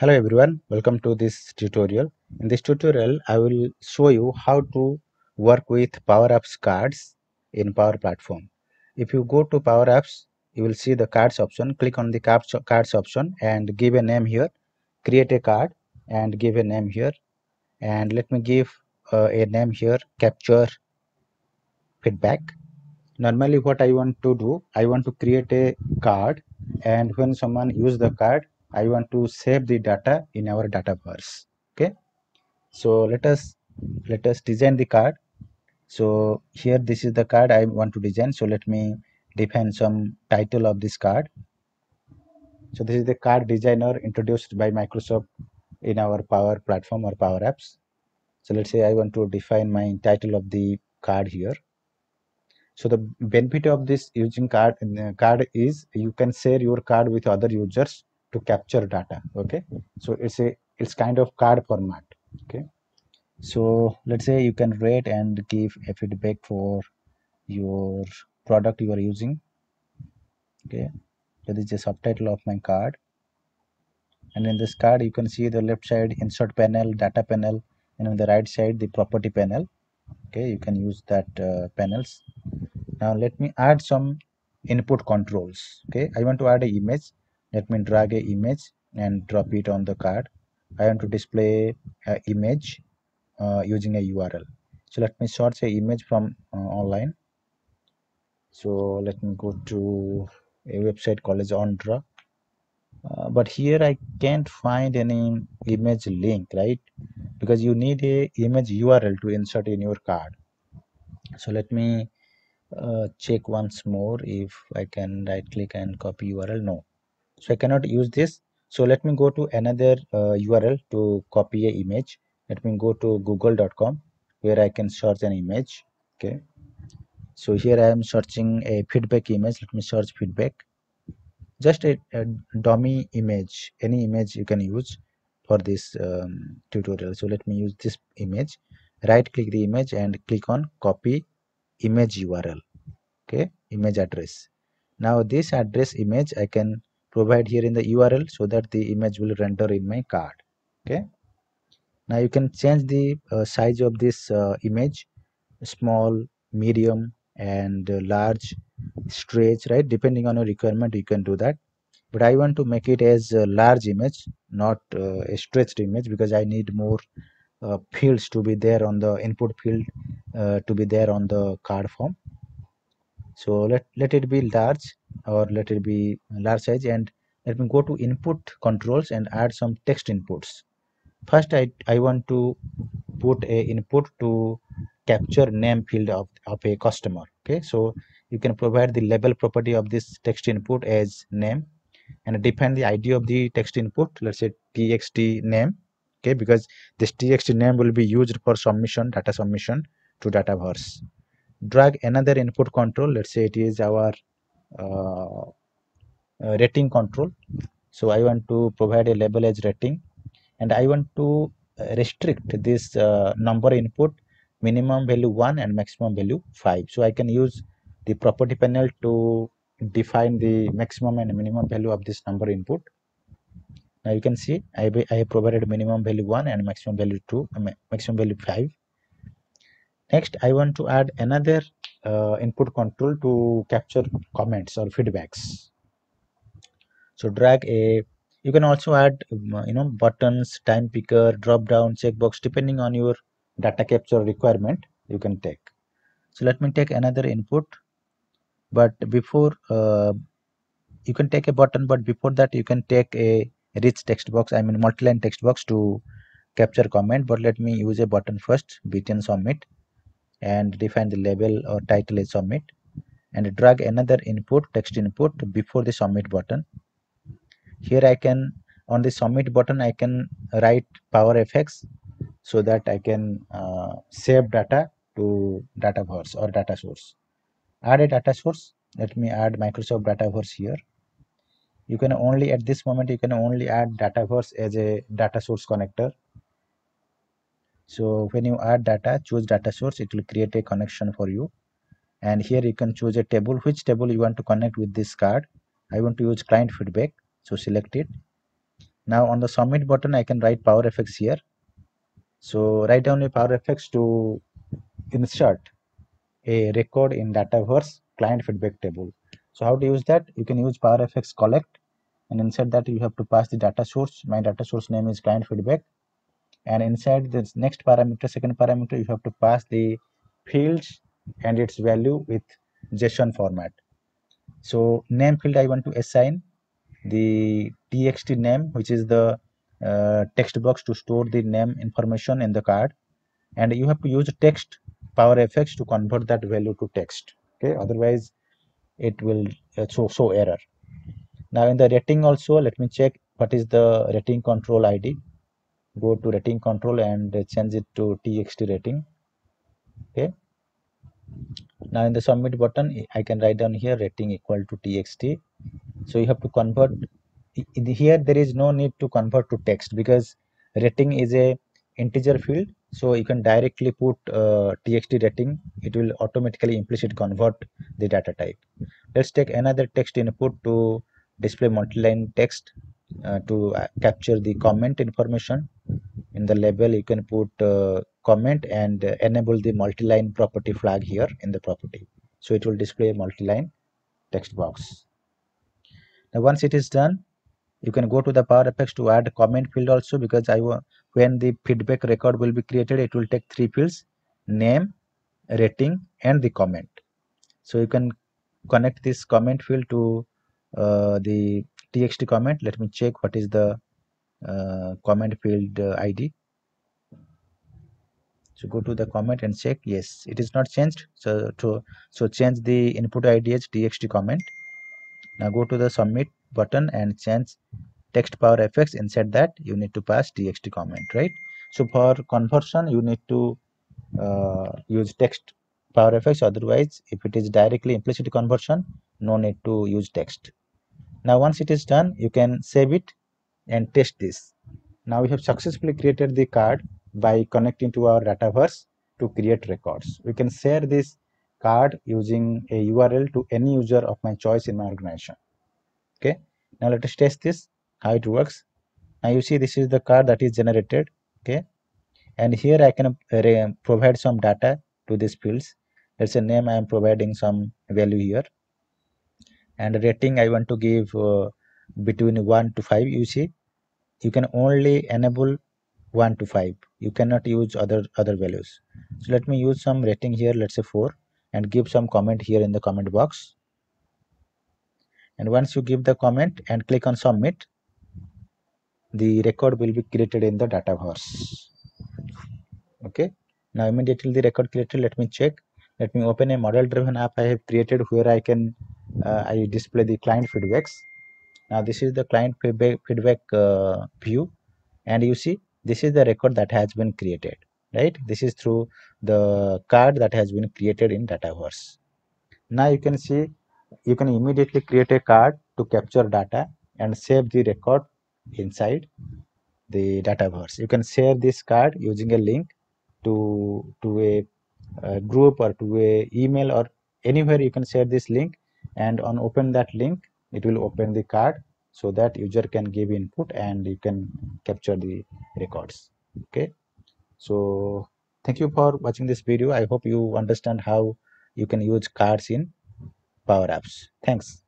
Hello everyone, welcome to this tutorial. In this tutorial, I will show you how to work with Power Apps cards in Power Platform. If you go to Power Apps, you will see the cards option. Click on the cards option and give a name here. Create a card and give a name here. And let me give a name here, Capture Feedback. Normally what I want to do, I want to create a card, and when someone uses the card, I want to save the data in our Dataverse. Okay, so let us design the card. So here this is the card I want to design. So let me define some title of this card. So this is the card designer introduced by Microsoft in our Power Platform or Power Apps. So let's say I want to define my title of the card here. So the benefit of this using card is you can share your card with other users to capture data. Okay, so it's kind of card format. Okay, so let's say you can rate and give a feedback for your product you are using. Okay, so this is the subtitle of my card, and in this card you can see the left side insert panel, data panel, and on the right side the property panel. Okay, you can use that panels. Now let me add some input controls. Okay, I want to add an image. Let me drag an image and drop it on the card. I want to display an image using a URL. So let me search an image from online. So let me go to a website called OnDraw. But here I can't find any image link, right? Because you need an image URL to insert in your card. So let me check once more if I can right click and copy URL. No. So I cannot use this. So let me go to another URL to copy an image. Let me go to google.com where I can search an image. Okay. So here I am searching a feedback image. Let me search feedback. Just a dummy image. Any image you can use for this tutorial. So let me use this image. Right click the image and click on copy image URL. Okay. Image address. Now this address image I can provide here in the URL so that the image will render in my card. Okay, now you can change the size of this image, small, medium, and large, stretch, right? Depending on your requirement you can do that, but I want to make it as a large image, not a stretched image, because I need more fields to be there on the input field to be there on the card form. So let it be large, or let it be large size, and let me go to input controls and add some text inputs. First I want to put a input to capture name field of a customer. Okay, so you can provide the label property of this text input as name and define the ID of the text input. Let's say txt name. Okay, because this txt name will be used for submission, data submission to Dataverse. Drag another input control. Let's say it is our rating control. So I want to provide a label as rating, and I want to restrict this number input, minimum value 1 and maximum value 5. So I can use the property panel to define the maximum and minimum value of this number input. Now you can see I have provided minimum value 1 and maximum value 2, maximum value 5. Next I want to add another input control to capture comments or feedbacks. So drag a, you can also add buttons, time picker, drop down, checkbox, depending on your data capture requirement you can take. So let me take another input, but before you can take a button, but before that you can take a rich text box, I mean multiline text box to capture comment, but let me use a button first, button submit, and define the label or title as submit, and drag another input, text input, before the submit button. Here I can, on the submit button I can write PowerFX so that I can save data to Dataverse or data source. Add a data source. Let me add Microsoft Dataverse here. You can only, at this moment you can only add Dataverse as a data source connector. So when you add data, choose data source, it will create a connection for you. And here you can choose a table, which table you want to connect with this card. I want to use client feedback, so select it. Now on the submit button I can write PowerFX here. So write down a PowerFX to insert a record in Dataverse client feedback table. So how to use that? You can use PowerFX collect, and inside that you have to pass the data source. My data source name is client feedback, and inside this next parameter, second parameter, you have to pass the fields and its value with JSON format. So name field I want to assign the txt name, which is the text box to store the name information in the card, and you have to use text PowerFX to convert that value to text. Okay, otherwise it will show error. Now in the rating also, let me check what is the rating control ID. Go to rating control and change it to txt rating. Okay, now in the submit button I can write down here rating equal to txt. So you have to convert here. There is no need to convert to text because rating is a integer field, so you can directly put txt rating. It will automatically implicit convert the data type. Let's take another text input to display multi-line text to capture the comment information. In the label you can put comment and enable the multi-line property flag here in the property, so it will display a multi-line text box. Now once it is done, you can go to the PowerFX to add comment field also, because when the feedback record will be created, it will take three fields: name, rating and the comment. So you can connect this comment field to the txt comment. Let me check what is the comment field ID. So go to the comment and check. Yes, it is not changed. So change the input ID as txt comment. Now go to the submit button and change text PowerFX. Inside that you need to pass txt comment, right? So for conversion you need to use text PowerFX, otherwise if it is directly implicit conversion, no need to use text. Now once it is done, you can save it and test this. Now we have successfully created the card by connecting to our Dataverse to create records. We can share this card using a URL to any user of my choice in my organization. Okay, now let us test this, how it works. Now you see this is the card that is generated. Okay, and here I can provide some data to these fields. Let's say name, I am providing some value here, and rating I want to give between 1 to 5. You see, you can only enable 1 to 5. You cannot use other values. So let me use some rating here, let's say 4, and give some comment here in the comment box. And once you give the comment and click on submit, the record will be created in the Dataverse. Okay, now immediately the record created. Let me check. Let me open a model driven app I have created, where I can I display the client feedbacks. Now this is the client feedback view, and you see this is the record that has been created, right? This is through the card that has been created in Dataverse. Now you can see you can immediately create a card to capture data and save the record inside the Dataverse. You can share this card using a link to a group or to a email or anywhere. You can share this link, and on open that link it will open the card, so that user can give input and you can capture the records. Okay, so thank you for watching this video. I hope you understand how you can use cards in Power Apps. Thanks.